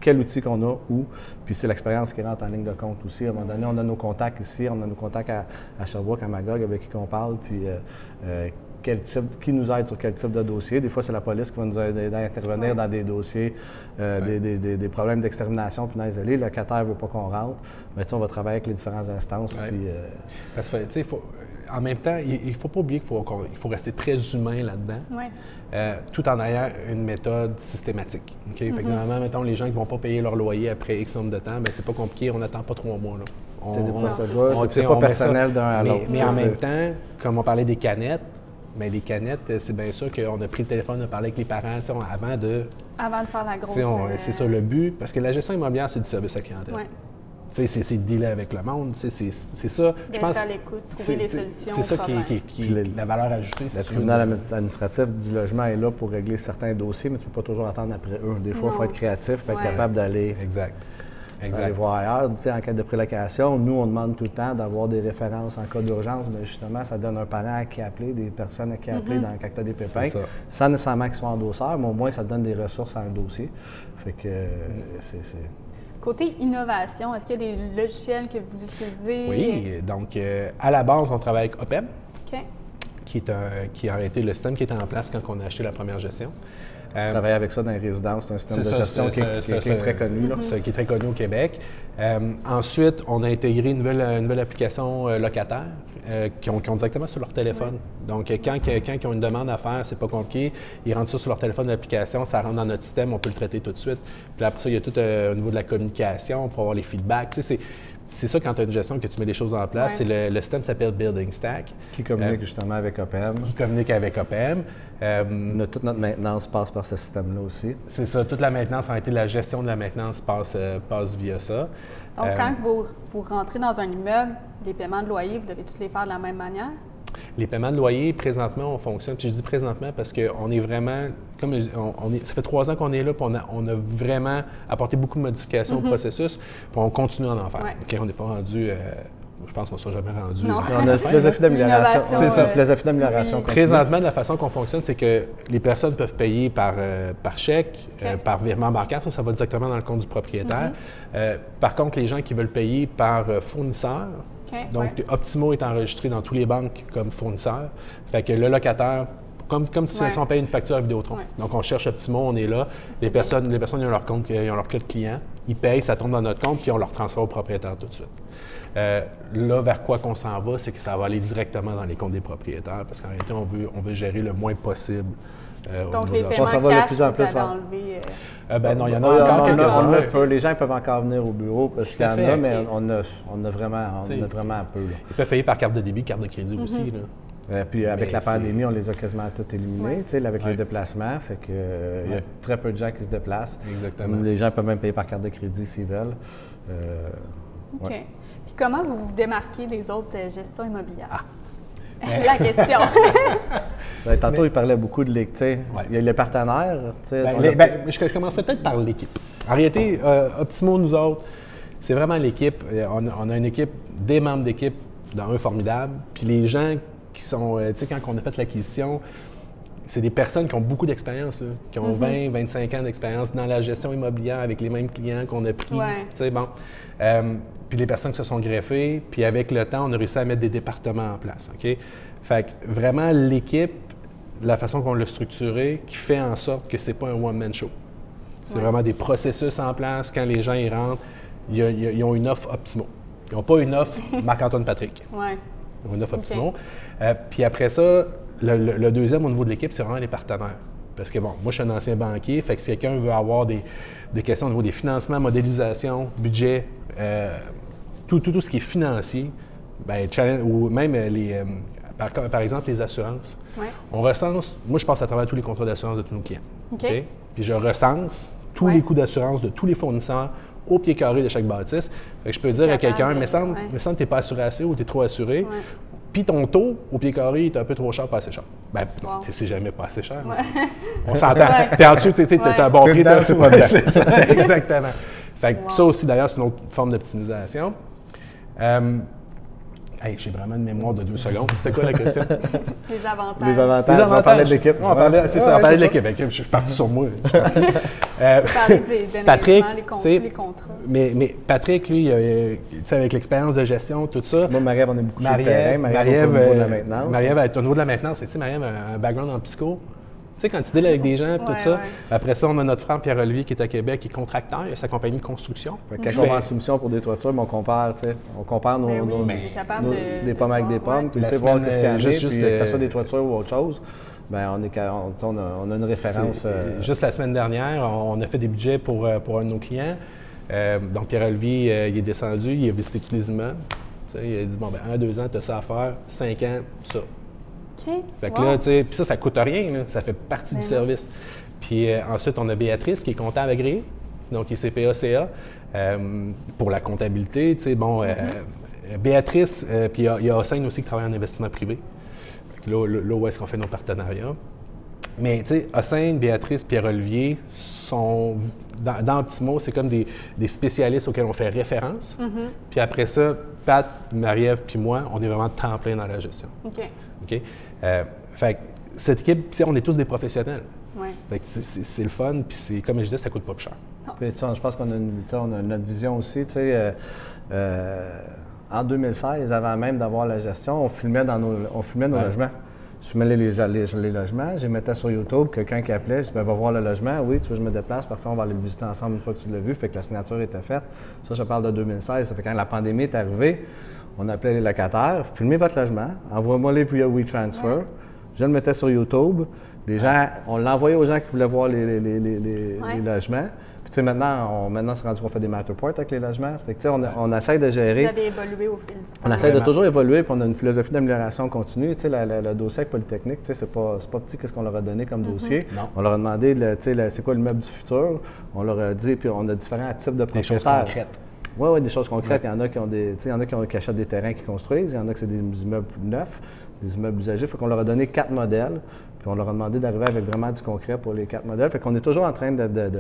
quel outil qu'on a, où, puis c'est l'expérience qui rentre en ligne de compte aussi. À un moment donné, on a nos contacts ici, on a nos contacts à, à Sherbrooke, à Magog, avec qui on parle, puis euh, euh, quel type, qui nous aide sur quel type de dossier. Des fois, c'est la police qui va nous aider à intervenir ouais. dans des dossiers, euh, ouais. des, des, des, des problèmes d'extermination, puis dans les allées. Le locataire ne veut pas qu'on rentre, mais tu sais, on va travailler avec les différentes instances. Ouais. Puis, euh... Parce que, tu sais, il faut... En même temps, il ne faut pas oublier qu'il faut, qu'il faut rester très humain là-dedans, ouais. euh, tout en ayant une méthode systématique. Okay? Mm-hmm. Fait que normalement, mettons, les gens qui ne vont pas payer leur loyer après X nombre de temps, bien, c'est pas compliqué, on n'attend pas trois mois. Là. On, on c'est pas personnel d'un à l'autre. Mais, mais en même temps, comme on parlait des canettes, mais les canettes, c'est bien sûr qu'on a pris le téléphone, on a parlé avec les parents on, avant de… Avant de faire la grosse… Euh... C'est ça le but, parce que la gestion immobilière, c'est du service à clientèle. Ouais. C'est dealer avec le monde, c'est ça. Je pense, à l'écoute, trouver les solutions. C'est ça qui est, qui est, qui est le, la valeur ajoutée. Le tribunal administratif du logement est là pour régler certains dossiers, mais tu ne peux pas toujours attendre après eux. Des fois, il faut être créatif, il faut ouais. être capable d'aller exact. Exact. Aller voir ailleurs. Tu sais, en cas de prélocation, nous, on demande tout le temps d'avoir des références en cas d'urgence, mais justement, ça donne un parent à qui appeler, des personnes à qui appeler mm-hmm. dans quand tu as des pépins, sans nécessairement qu'ils soient endosseurs, mais au moins, ça donne des ressources à un dossier. Fait que mm-hmm. c'est... Côté innovation, est-ce qu'il y a des logiciels que vous utilisez? Oui, donc euh, à la base, on travaille avec O P E M, okay. qui, est un, qui a été le système qui était en place quand on a acheté la première gestion. Euh, je travaille avec ça dans les résidences, c'est un système de gestion qui est très connu. Qui est très connu au Québec. Euh, ensuite, on a intégré une nouvelle, une nouvelle application locataire euh, qui ont, qui ont directement sur leur téléphone. Oui. Donc, quand, quand ils ont une demande à faire, c'est pas compliqué. Ils rentrent ça sur leur téléphone d'application, ça rentre dans notre système, on peut le traiter tout de suite. Puis après ça, il y a tout euh, au niveau de la communication pour avoir les feedbacks. Tu sais, c'est ça, quand tu as une gestion, que tu mets les choses en place. Ouais. Le, le système s'appelle Building Stack. Qui communique euh, justement avec O P E M. Qui communique avec O P E M. Euh, toute notre maintenance passe par ce système-là aussi. C'est ça. Toute la maintenance, en réalité, la gestion de la maintenance passe, euh, passe via ça. Donc, euh, quand vous, vous rentrez dans un immeuble, les paiements de loyer, vous devez tous les faire de la même manière? Les paiements de loyer, présentement, on fonctionne. Puis je dis présentement parce qu'on est vraiment… Comme on, on est, ça fait trois ans qu'on est là, puis on a, on a vraiment apporté beaucoup de modifications mm-hmm. au processus, puis on continue à en faire. Ouais. Okay, on n'est pas rendu… Euh, je pense qu'on ne soit jamais rendu… Non. On a une philosophie d'amélioration. C'est ça, philosophie d'amélioration. Présentement, la façon qu'on fonctionne, c'est que les personnes peuvent payer par, euh, par chèque, okay. euh, par virement bancaire. Ça, ça va directement dans le compte du propriétaire. Mm-hmm. euh, par contre, les gens qui veulent payer par fournisseur, okay. donc ouais. Optimo est enregistré dans toutes les banques comme fournisseur. Fait que le locataire… Comme, comme si ouais. on payait une facture à Vidéotron. Ouais. Donc, on cherche Optimo, on est là. Est les, personnes, les personnes, ils ont leur compte, ils ont leur clé de client. Ils payent, ça tombe dans notre compte, puis on leur transfère au propriétaire tout de suite. Euh, là, vers quoi qu'on s'en va, c'est que ça va aller directement dans les comptes des propriétaires, parce qu'en réalité, on veut, on veut gérer le moins possible. Euh, Donc, les paiements cash, de plus en plus, vous avez enlevé… Euh, ben non, il y en a encore peu. Les gens peuvent encore venir au bureau parce qu'il y en a, mais on a, on a vraiment peu. Ils peuvent payer par carte de débit, carte de crédit aussi. Euh, puis avec mais la pandémie, on les a quasiment toutes éliminés, oui. avec oui. les déplacements. Fait que euh, oui. y a très peu de gens qui se déplacent. Exactement. Les gens peuvent même payer par carte de crédit s'ils veulent. Euh, OK. Ouais. Puis comment vous vous démarquez des autres gestions immobilières? Ah. la question. Ben, tantôt, mais, il parlait beaucoup de l'équipe. Ouais. Il y a les partenaires. Ben, les, ben, je, je commencerai peut-être par l'équipe. En réalité, euh, Optimo, nous autres, c'est vraiment l'équipe. On, on a une équipe, des membres d'équipe, dans un formidable. Puis les gens qui sont, tu sais, quand on a fait l'acquisition, c'est des personnes qui ont beaucoup d'expérience, qui ont mm-hmm. vingt, vingt-cinq ans d'expérience dans la gestion immobilière avec les mêmes clients qu'on a pris. Ouais. Tu sais, bon. Euh, puis les personnes qui se sont greffées, puis avec le temps, on a réussi à mettre des départements en place, OK? Fait que vraiment, l'équipe, la façon qu'on l'a structurée, qui fait en sorte que c'est pas un one-man show. C'est ouais. vraiment des processus en place. Quand les gens y rentrent, ils ont une offre Optimo. Ils n'ont pas une offre Marc-Antoine Patrick. Ouais. Ils ont une offre okay. Optimo. Euh, puis après ça, le, le, le deuxième au niveau de l'équipe, c'est vraiment les partenaires. Parce que bon, moi, je suis un ancien banquier, fait que si quelqu'un veut avoir des, des questions au niveau des financements, modélisation, budget, euh, tout, tout, tout ce qui est financier, bien, challenge, ou même les, euh, par, par exemple les assurances. Ouais. On recense, moi, je passe à travers tous les contrats d'assurance de tous nos clients. Okay. Okay? Puis je recense tous ouais. les coûts d'assurance de tous les fournisseurs au pied carré de chaque bâtisse. Fait que je peux dire à quelqu'un, mais semble que tu n'es pas assuré assez ou tu es trop assuré. Ouais. Puis ton taux, au pied carré, est un peu trop cher, pas assez cher. Ben non, wow. c'est jamais pas assez cher. Ouais. On s'entend. Ouais. T'es en dessus, t'es ouais. un bon prix. C'est ça, exactement. Fait que wow. ça aussi, d'ailleurs, c'est une autre forme d'optimisation. Euh, hey, j'ai vraiment une mémoire de deux secondes. C'était quoi la question? Les avantages. Les avantages. Les avantages. On parlait de l'équipe. On parlait, c'est ouais, ça, on parlait de l'équipe. Je suis parti sur moi. Parti. euh, des Patrick, les comptes, les contrats. Mais, mais Patrick, lui, euh, avec l'expérience de gestion, tout ça. Moi, Marie-Ève, on est beaucoup sur le terrain. Marie-Ève est au niveau de la maintenance. Marie-Ève est au niveau de la maintenance. Tu sais, Marie-Ève a un background en psycho. Tu sais, quand tu deals avec des gens, ouais, tout ça. Ouais. Après ça, on a notre frère Pierre-Olivier qui est à Québec, qui est contracteur, il a sa compagnie de construction. Fait que quand mm-hmm. on va en soumission pour des toitures, mais on compare, tu sais, on compare nos, oui, nos, nos de, des de pommes avec des pommes, ouais. puis tu sais, voir qu'est-ce qu'il y a, juste, puis, juste euh, que ce soit des toitures ou autre chose. Bien, on, est, on, a, on a une référence. Euh, juste la semaine dernière, on a fait des budgets pour, pour un de nos clients. Euh, donc, Pierre-Olivier, euh, il est descendu, il a visité tous les immeubles. Tu sais, il a dit, bon, ben un, deux ans, tu as ça à faire, cinq ans, ça. Okay. Fait que wow. là, tu sais, puis ça, ça coûte rien, là. Ça fait partie ben du service. Puis euh, ensuite, on a Béatrice qui est comptable agréée, donc qui est C P A, C A, euh, pour la comptabilité, tu sais, bon, mm-hmm. euh, Béatrice, euh, puis il y, y a Hassan aussi qui travaille en investissement privé. Fait que là, là, là où est-ce qu'on fait nos partenariats. Mais, tu sais, Hassan, Béatrice, Pierre-Olivier sont, dans, dans Optimo, c'est comme des, des spécialistes auxquels on fait référence. Mm-hmm. Puis après ça, Pat, Marie-Ève puis moi, on est vraiment temps plein dans la gestion. OK. OK? Euh, fait que cette équipe, on est tous des professionnels. Ouais. Fait que c'est le fun, puis comme je disais, ça coûte pas plus cher. Puis, je pense qu'on a, une, on a notre vision aussi, tu sais. Euh, euh, en deux mille seize, avant même d'avoir la gestion, on filmait dans nos, on filmait nos ouais. logements. Je filmais les, les, les, les logements, je les mettais sur YouTube, quelqu'un qui appelait, je disais, ben, va voir le logement, oui, tu veux que je me déplace, parfait, on va aller le visiter ensemble une fois que tu l'as vu, fait que la signature était faite. Ça, je parle de deux mille seize, ça fait quand la pandémie est arrivée, on appelait les locataires, filmez votre logement, envoie-moi-les via WeTransfer, ouais. je le mettais sur YouTube, les ouais. gens, on l'envoyait aux gens qui voulaient voir les, les, les, les, ouais. les logements. Tu sais, maintenant, on, maintenant, c'est rendu qu'on fait des Matterport avec les logements. Fait que, tu sais, on, on essaie de gérer. Vous avez évolué au fil du temps. On essaie de toujours évoluer, puis on a une philosophie d'amélioration continue. Tu sais, la, la, le dossier avec Polytechnique, tu sais, c'est pas, c'est pas petit qu'est-ce qu'on leur a donné comme mm-hmm. dossier. Non. On leur a demandé, le, tu sais, c'est quoi le meuble du futur. On leur a dit, puis on a différents types de propriétaires. Des choses concrètes. Oui, oui, des choses concrètes. Ouais. Il y en a qui ont des, tu sais, il y en a qui ont caché des terrains qu'ils construisent. Il y en a qui c'est des immeubles neufs, des immeubles usagés. Fait qu'on leur a donné quatre modèles, puis on leur a demandé d'arriver avec vraiment du concret pour les quatre modèles. Fait qu'on est toujours en train de, de, de, de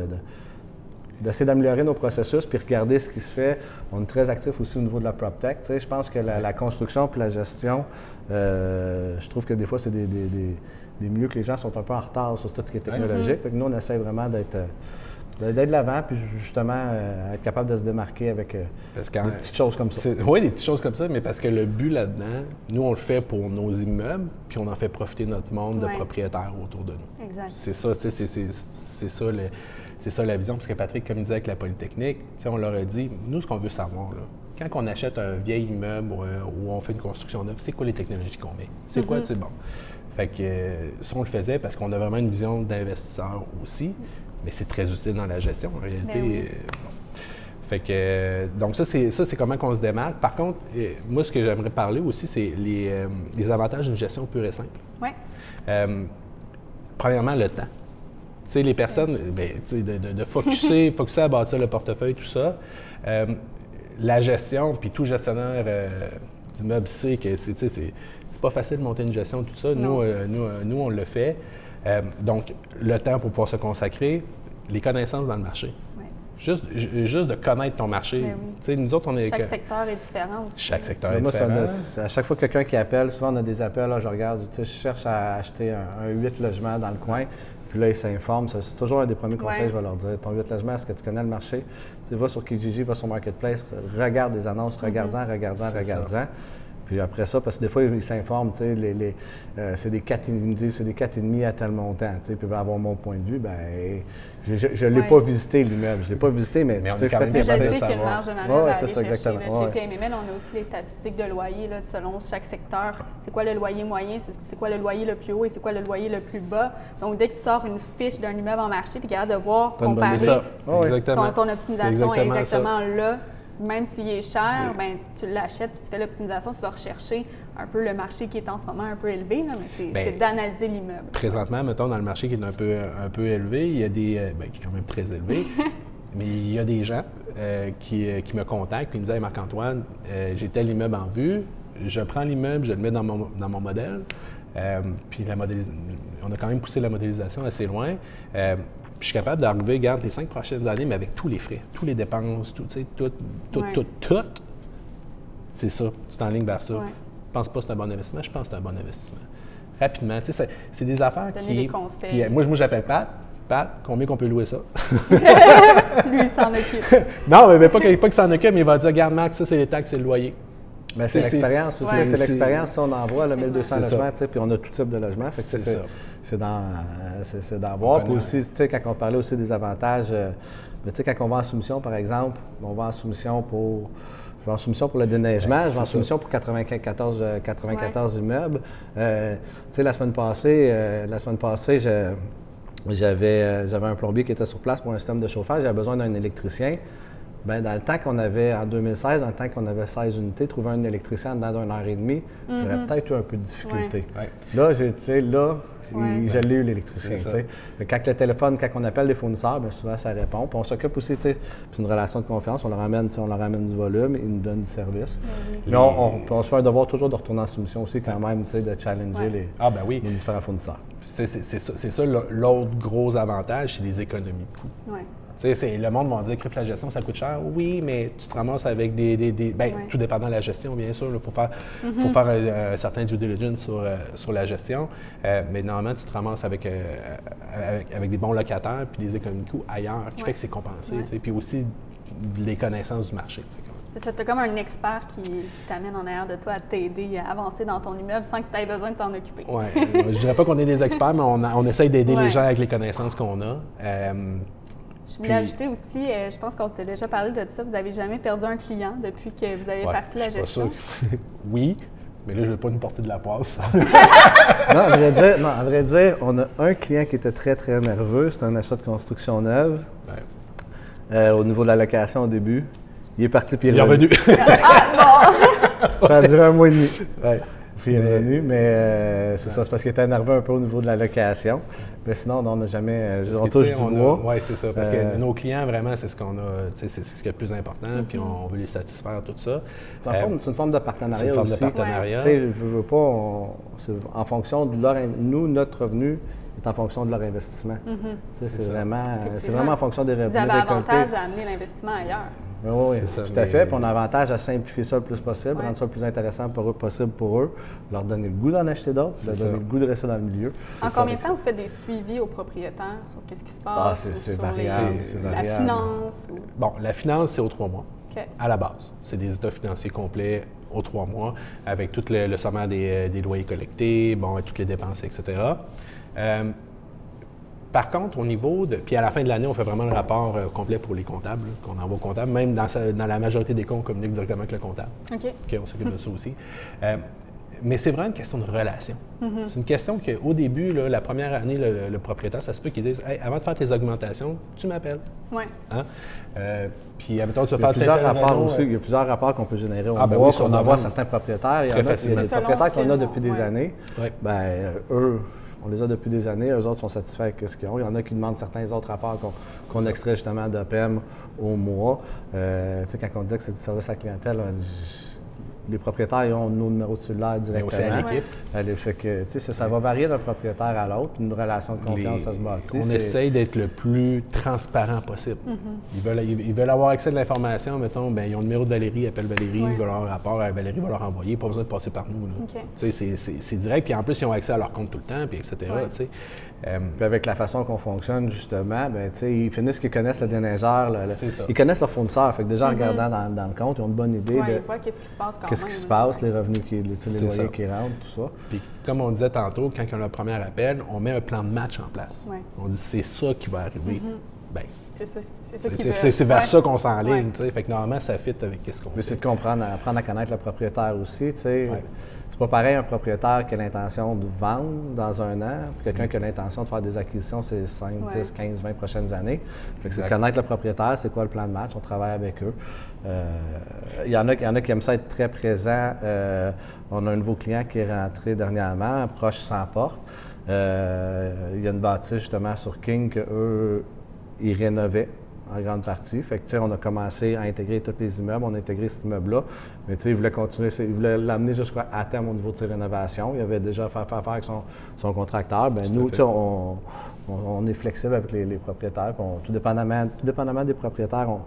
d'essayer d'améliorer nos processus puis regarder ce qui se fait. On est très actifs aussi au niveau de la PropTech. Tu sais, je pense que la, la construction puis la gestion, euh, je trouve que des fois, c'est des, des, des, des milieux que les gens sont un peu en retard sur tout ce qui est technologique. Mm-hmm. Nous, on essaie vraiment d'être de l'avant puis justement euh, être capable de se démarquer avec euh, parce des petites choses comme ça. Oui, des petites choses comme ça, mais parce que le but là-dedans, nous, on le fait pour nos immeubles puis on en fait profiter notre monde ouais. de propriétaires autour de nous. Exact. C'est ça, tu sais, c'est, c'est, c'est ça le... C'est ça la vision, parce que Patrick, comme il disait avec la Polytechnique, on leur a dit, nous, ce qu'on veut savoir, là, quand on achète un vieil immeuble ou on fait une construction neuve, c'est quoi les technologies qu'on met? C'est mm-hmm. quoi, tu sais, bon. Fait que ça, on le faisait parce qu'on a vraiment une vision d'investisseur aussi, mais c'est très utile dans la gestion, en réalité. Oui. Euh, bon. Fait que, donc ça, c'est ça, c'est comment qu'on se démarque. Par contre, euh, moi, ce que j'aimerais parler aussi, c'est les, euh, les avantages d'une gestion pure et simple. Oui. Euh, premièrement, le temps. Tu sais, les personnes, ben, tu sais, de, de, de focusser, focusser à bâtir le portefeuille, tout ça. Euh, la gestion, puis tout gestionnaire euh, d'immeuble sait que c'est, tu sais, c'est pas facile de monter une gestion, tout ça. Nous, euh, nous, euh, nous, on le fait. Euh, donc, le temps pour pouvoir se consacrer, les connaissances dans le marché. Ouais. Juste, juste de connaître ton marché. Oui. Nous autres, on est... Chaque secteur est différent aussi. Chaque secteur est moi, différent. Ça, à chaque fois que quelqu'un qui appelle, souvent on a des appels, là, je regarde, je cherche à acheter un, un huit logements dans le coin. Puis là, ils s'informent. C'est toujours un des premiers conseils, ouais. je vais leur dire. Ton huit logements, est-ce que tu connais le marché? Tu vas sur Kijiji, va sur Marketplace, regarde des annonces, regarde-en, mm-hmm. regarde-en, regarde-en. Puis après ça, parce que des fois, ils s'informent, tu sais, les, les, euh, c'est des quatre, ils me disent, c'est des quatre virgule cinq à tel montant, tu sais, puis ben, avoir mon point de vue, ben je ne l'ai ouais. pas visité l'immeuble, je ne l'ai pas visité, mais, mais on est quand même je sais qu'il y a une marge de manœuvre ouais, à aller ça, chercher. Chez ouais. P M M L, on a aussi les statistiques de loyer, là, selon chaque secteur, c'est quoi le loyer moyen, c'est quoi le loyer le plus haut et c'est quoi le loyer le plus bas. Donc, dès que tu sors une fiche d'un immeuble en marché, tu es capable de voir, comparer ça. Oh, oui. ton, ton optimisation est exactement, est exactement là. Même s'il est cher, ben, tu l'achètes puis tu fais l'optimisation, tu vas rechercher un peu le marché qui est en ce moment un peu élevé, là, mais c'est d'analyser l'immeuble. Présentement, mettons, dans le marché qui est un peu, un peu élevé, il y a des... Bien, qui est quand même très élevé, mais il y a des gens euh, qui, qui me contactent et me disent hey, « Marc-Antoine, euh, j'ai tel immeuble en vue, je prends l'immeuble, je le mets dans mon, dans mon modèle, euh, puis la modélis- on a quand même poussé la modélisation assez loin. Euh, » Puis je suis capable d'arriver, regarde, les cinq prochaines années, mais avec tous les frais, tous les dépenses, tout, tu sais, tout, tout, ouais. tout, tout, c'est ça, tu t'enlignes vers ça. Ouais. Je pense pas que c'est un bon investissement, je pense que c'est un bon investissement. Rapidement, tu sais, c'est des affaires Donner qui… Donner des conseils. Puis, moi, moi j'appelle Pat. Pat, combien qu'on peut louer ça? Lui, il s'en occupe. Non, mais, mais pas qu'il pas que s'en occupe, mais il va dire, regarde, Marc, ça, c'est les taxes, c'est le loyer. Bien, c'est l'expérience aussi. Ouais. C'est l'expérience. On envoie le mille deux cents logements, puis on a tout type de logements. C'est d'en voir. Puis aussi, quand on parlait aussi des avantages, euh, quand on va en soumission, par exemple, on va en soumission pour. Je vais en soumission pour le déneigement, ouais, je vais en soumission ça. pour quatre-vingt-quatorze immeubles. Euh, la semaine passée, euh, la semaine passée, je, j'avais, euh, j'avais un plombier qui était sur place pour un système de chauffage. J'avais besoin d'un électricien. Bien, dans le temps qu'on avait, en deux mille seize, dans le temps qu'on avait seize unités, trouver un électricien dans d'une heure et demie, mm-hmm. j'aurais peut-être eu un peu de difficulté. Ouais. Là, j'ai, tu sais, là, ouais. je l'ai eu l'électricien, tu sais. Quand le téléphone, quand on appelle les fournisseurs, bien, souvent, ça répond. Puis on s'occupe aussi, tu sais, c'est une relation de confiance, on leur amène, tu sais, on leur amène du volume, ils nous donnent du service. Mm-hmm. Mais on, on, on se fait un devoir toujours de retourner en soumission aussi quand même, tu sais, de challenger ouais. les, ah, ben oui. les différents fournisseurs. C'est, c'est, c'est ça, c'est ça l'autre gros avantage, c'est les économies de coûts. Ouais. C'est, le monde va dire que la gestion, ça coûte cher. Oui, mais tu te ramasses avec des… des, des bien, ouais. tout dépendant de la gestion, bien sûr. Il faut faire, mm-hmm. faut faire euh, un certain due diligence sur, euh, sur la gestion. Euh, mais normalement, tu te ramasses avec, euh, avec, avec des bons locataires puis des économies de coûts ailleurs, qui ouais. fait que c'est compensé. Ouais. Puis aussi, les connaissances du marché. C'est comme un expert qui, qui t'amène en arrière de toi à t'aider à avancer dans ton immeuble sans que tu aies besoin de t'en occuper. Oui, je ne dirais pas qu'on est des experts, mais on, a, on essaye d'aider ouais. les gens avec les connaissances qu'on a. Euh, Je voulais Puis, ajouter aussi, je pense qu'on s'était déjà parlé de ça, vous n'avez jamais perdu un client depuis que vous avez ouais, parti la gestion? Pas oui, mais là, je ne vais pas nous porter de la poisse. non, à vrai dire, non, à vrai dire, on a un client qui était très, très nerveux. C'était un achat de construction neuve ouais. euh, au niveau de la location au début. Il est parti puis il est revenu. ah, bon! Ça a duré un mois et demi. Ouais. Puis il est revenu, mais euh, c'est ouais. ça, c'est parce qu'il était nerveux un peu au niveau de la location. Mais sinon, on n'a jamais… on touche du bois. Oui, c'est ça, parce euh, que nos clients, vraiment, c'est ce qu'on a, c'est ce qui est le plus important, mm-hmm. puis on veut les satisfaire, tout ça. C'est, euh, une, forme, c'est une forme de partenariat C'est une forme aussi. de partenariat. Ouais. Tu sais, je veux pas, on, c'est en fonction de leur… Nous, notre revenu est en fonction de leur investissement. Mm-hmm. C'est, c'est, vraiment, c'est vraiment en fonction des revenus. Vous avez avantage à amener l'investissement ailleurs. Oui, oui, ça, tout mais... à fait. Puis on a avantage à simplifier ça le plus possible, ouais. rendre ça le plus intéressant pour eux, possible pour eux, leur donner le goût d'en acheter d'autres, leur donner le goût de rester dans le milieu. C'est en ça, combien de temps vous faites des suivis aux propriétaires sur qu'est-ce qui se passe? Ah, c'est, c'est sur variable, les... c'est variable. La finance? Ou... Bon, la finance, c'est aux trois mois, okay. à la base. C'est des états financiers complets aux trois mois, avec tout le, le sommaire des, des loyers collectés, bon, et toutes les dépenses, et cetera. Euh, Par contre, au niveau de… Puis à la fin de l'année, on fait vraiment le rapport euh, complet pour les comptables, là, qu'on envoie au comptable. Même dans, sa, dans la majorité des cas, on communique directement avec le comptable. OK. OK, on s'occupe de ça aussi. Euh, mais c'est vraiment une question de relation. Mm-hmm. C'est une question qu'au début, là, la première année, le, le propriétaire, ça se peut qu'il dise hey, « avant de faire tes augmentations, tu m'appelles. » Oui. Hein? Euh, puis, admettons, tu vas faire… Il y a plusieurs rapports aussi. Il y a plusieurs rapports qu'on peut générer au ah, mois, ben oui, qu'on envoie à certains propriétaires. Il y, en a, il y a des propriétaires qu'on a depuis des ouais. années. Ouais. Bien, euh, eux… On les a depuis des années, eux autres sont satisfaits avec ce qu'ils ont. Il y en a qui demandent certains autres rapports qu'on, qu'on extrait justement d'O P E M au mois. Euh, tu sais, quand on dit que c'est du service à la clientèle, les propriétaires ils ont nos numéros de cellulaire directement. Mais aussi à l'équipe. Euh, fait que, tu sais, ça, ça va varier d'un propriétaire à l'autre, une relation de confiance, les... ça se bâtit. On essaye d'être le plus transparent possible. Mm-hmm. Ils veulent, ils, ils veulent avoir accès à l'information, mettons, bien, ils ont le numéro de Valérie, ils appellent Valérie, ouais. ils veulent avoir un rapport, à Valérie va leur envoyer, pas besoin de passer par nous. Okay. Tu sais, c'est direct, puis en plus, ils ont accès à leur compte tout le temps, puis et cetera. Ouais. Tu sais. Euh, puis avec la façon qu'on fonctionne, justement, ben, tu sais, ils finissent qu'ils connaissent le déneigeur, le, le, ils connaissent leur fournisseur. Fait que déjà, en mm-hmm. regardant dans, dans le compte, ils ont une bonne idée ouais, de qu'est-ce qui se passe, quand qu'est-ce qui se passe, les revenus, qui, les, les loyers ça. qui rentrent, tout ça. Puis, comme on disait tantôt, quand on a le premier appel, on met un plan de match en place. Ouais. On dit c'est ça qui va arriver. Mm-hmm. Bien, c'est vers ouais. ça qu'on s'enligne. Ouais. Tu sais, fait que normalement, ça fit avec qu'est-ce qu'on fait. C'est de comprendre, apprendre à connaître le propriétaire aussi, tu sais. Ouais. C'est pas pareil un propriétaire qui a l'intention de vendre dans un an, puis quelqu'un qui a l'intention de faire des acquisitions ces cinq, ouais. dix, quinze, vingt prochaines années. C'est connaître le propriétaire, c'est quoi le plan de match, on travaille avec eux. Euh, il y en a, il y en a qui aiment ça être très présent. Euh, on a un nouveau client qui est rentré dernièrement, proche sans porte. Euh, il y a une bâtisse justement sur King qu'eux, ils rénovaient. En grande partie. Fait que, tu sais, on a commencé à intégrer tous les immeubles, on a intégré cet immeuble-là. Mais, tu sais, ils voulaient continuer, ils voulaient l'amener jusqu'à terme au niveau de ses rénovations. Il avait déjà fait affaire avec son, son contracteur. Bien, nous, tu sais, on, on, on est flexible avec les, les propriétaires. On, tout, dépendamment, tout dépendamment des propriétaires, on,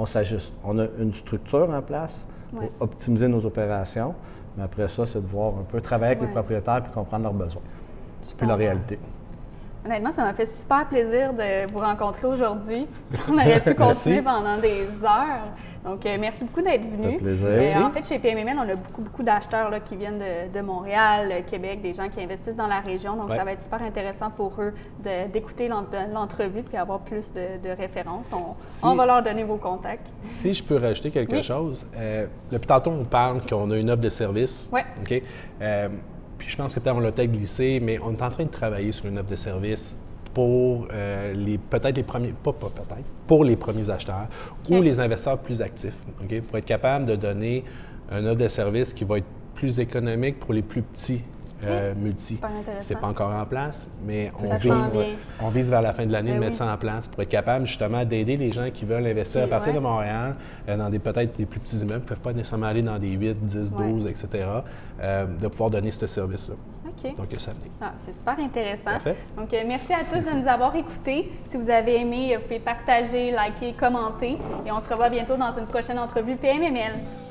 on s'ajuste. On a une structure en place pour ouais. optimiser nos opérations. Mais après ça, c'est de voir un peu travailler avec ouais. les propriétaires puis comprendre leurs besoins. C'est plus la réalité. Honnêtement, ça m'a fait super plaisir de vous rencontrer aujourd'hui. On aurait pu continuer pendant des heures. Donc, euh, merci beaucoup d'être venu. Euh, en fait, chez P M M L, on a beaucoup, beaucoup d'acheteurs qui viennent de, de Montréal, Québec, des gens qui investissent dans la région. Donc, ouais. ça va être super intéressant pour eux d'écouter l'entrevue puis avoir plus de, de références. On, si, on va leur donner vos contacts. Si je peux rajouter quelque oui. chose, euh, depuis tantôt, on parle qu'on a une offre de service. Oui. Okay? Euh, Puis je pense que peut-être on l'a peut-être glissé, mais on est en train de travailler sur une offre de service pour euh, les peut-être les premiers, pas, pas peut-être, pour les premiers acheteurs okay. ou les investisseurs plus actifs, okay, pour être capable de donner une offre de service qui va être plus économique pour les plus petits. Euh, multi. C'est pas encore en place, mais on vise, on vise vers la fin de l'année de oui. mettre ça en place pour être capable justement d'aider les gens qui veulent investir à partir ouais. de Montréal euh, dans des peut-être des plus petits immeubles, qui ne peuvent pas nécessairement aller dans des huit, dix, ouais. douze, et cetera, euh, de pouvoir donner ce service-là. Okay. Donc, ça venait. Ah, c'est super intéressant. Parfait. Donc, euh, merci à tous de nous avoir écoutés. Si vous avez aimé, vous pouvez partager, liker, commenter. Et on se revoit bientôt dans une prochaine entrevue P M M L.